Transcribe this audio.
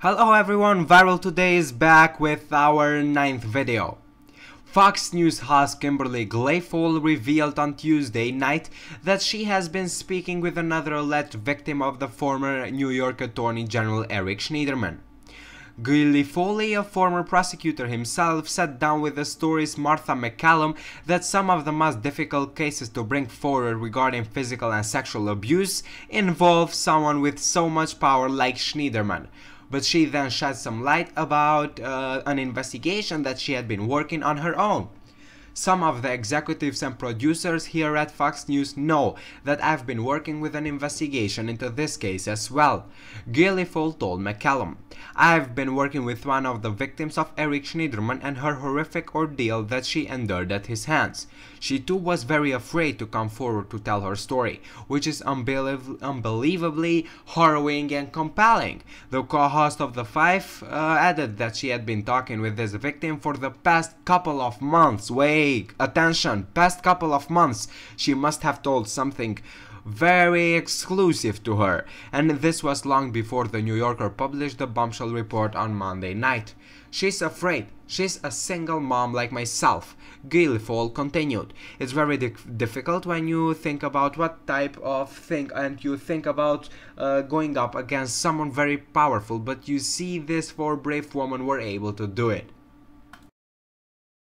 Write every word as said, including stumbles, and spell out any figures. Hello everyone, Viral Today is back with our ninth video. Fox News host Kimberly Guilfoyle revealed on Tuesday night that she has been speaking with another alleged victim of the former New York Attorney General Eric Schneiderman. Guilfoyle, a former prosecutor himself, sat down with The Story's Martha MacCallum that some of the most difficult cases to bring forward regarding physical and sexual abuse involve someone with so much power like Schneiderman. But she then shed some light about uh, an investigation that she had been working on her own. Some of the executives and producers here at Fox News know that I've been working with an investigation into this case as well, Guilfoyle told MacCallum. I've been working with one of the victims of Eric Schneiderman and her horrific ordeal that she endured at his hands. She too was very afraid to come forward to tell her story, which is unbelie unbelievably harrowing and compelling. The co-host of The Five uh, added that she had been talking with this victim for the past couple of months. Way Attention, past couple of months, she must have told something very exclusive to her, and this was long before the New Yorker published the bombshell report on Monday night. She's afraid. She's a single mom like myself, Guilfoyle continued. It's very di difficult when you think about what type of thing, and you think about uh, going up against someone very powerful, but you see this four brave women were able to do it.